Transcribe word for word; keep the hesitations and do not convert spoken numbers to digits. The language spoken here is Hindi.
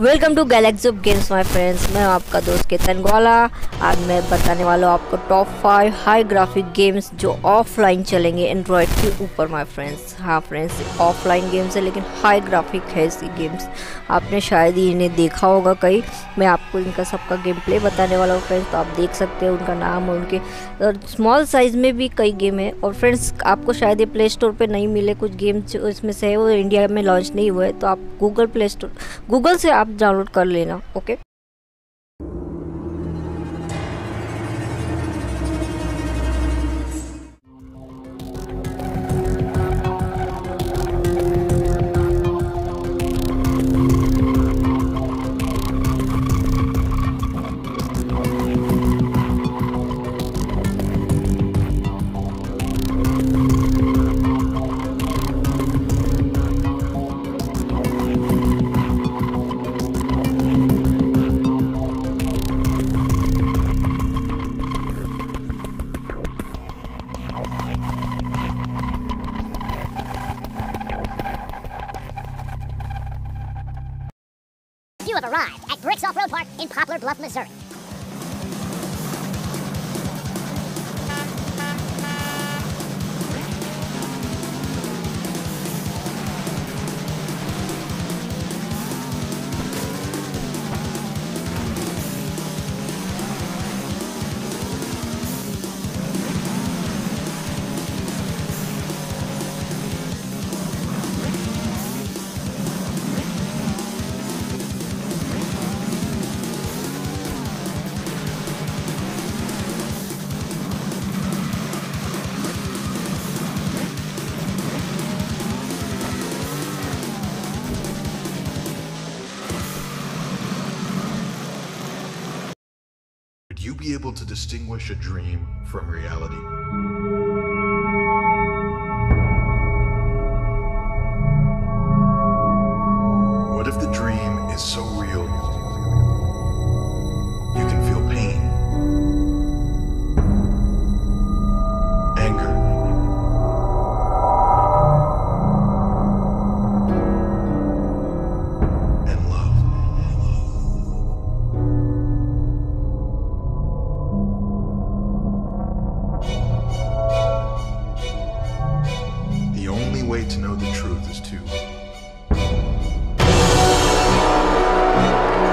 Welcome to Galaxy of games my friends, मैं आपका दोस्त केतन गोला। आज मैं बताने वाला हूँ आपको top five high graphic games जो ऑफलाइन चलेंगे एंड्रॉयड के ऊपर माय फ्रेंड्स। हाँ फ्रेंड्स, ऑफलाइन गेम्स है लेकिन हाई ग्राफिक है इसकी गेम्स। आपने शायद ही इन्हें देखा होगा कहीं। मैं आपको इनका सबका गेम प्ले बताने वाला हूँ फ्रेंड्स, तो आप देख सकते हैं उनका नाम और उनके स्मॉल साइज़ में भी कई गेम है। और फ्रेंड्स, आपको शायद ये प्ले स्टोर पर नहीं मिले। कुछ गेम्स इसमें से है वो इंडिया में लॉन्च नहीं हुआ है, तो आप गूगल प्ले स्टोर गूगल से आप डाउनलोड कर लेना। Okay, you have arrived at Bricks Off Road Park in Poplar Bluff, Missouri. Would you be able to distinguish a dream from reality? What if the dream is so real you can feel pain, anger, and love? The way to know the truth is to